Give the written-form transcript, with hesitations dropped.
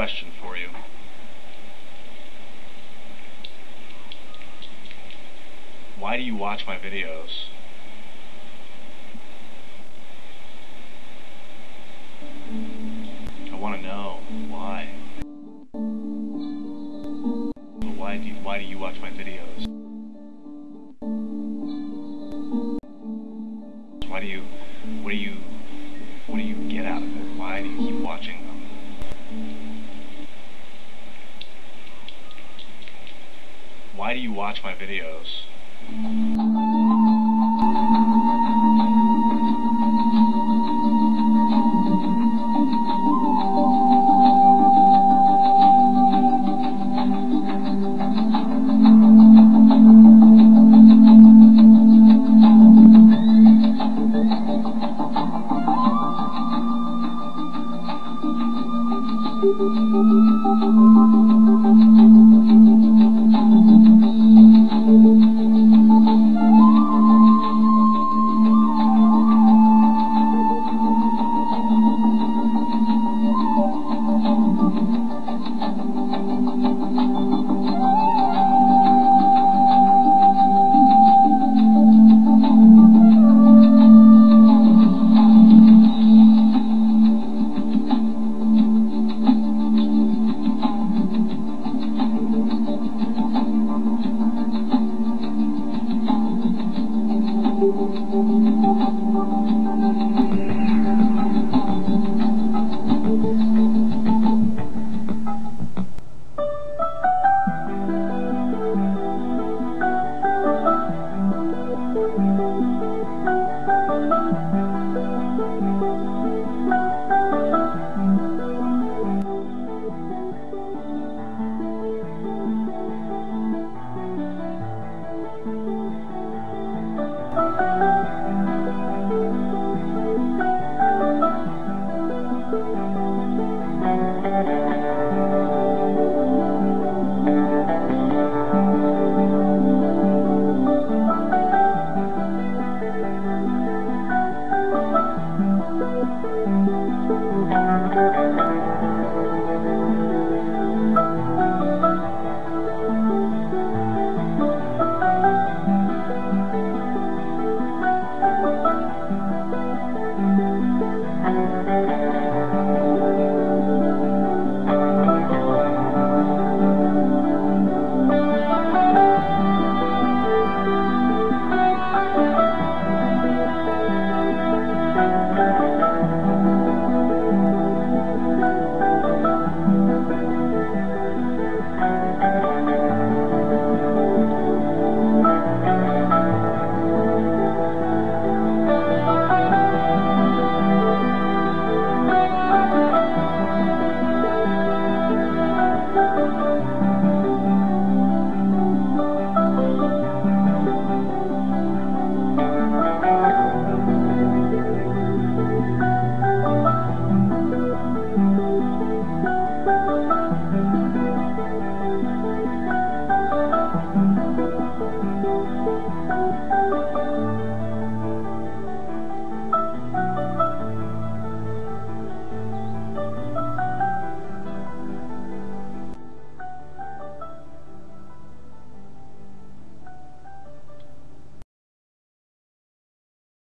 question for you. Why do you watch my videos? I want to know why. Why do you watch my videos? What do you get out of it? Why do you keep watching them? Why do you watch my videos?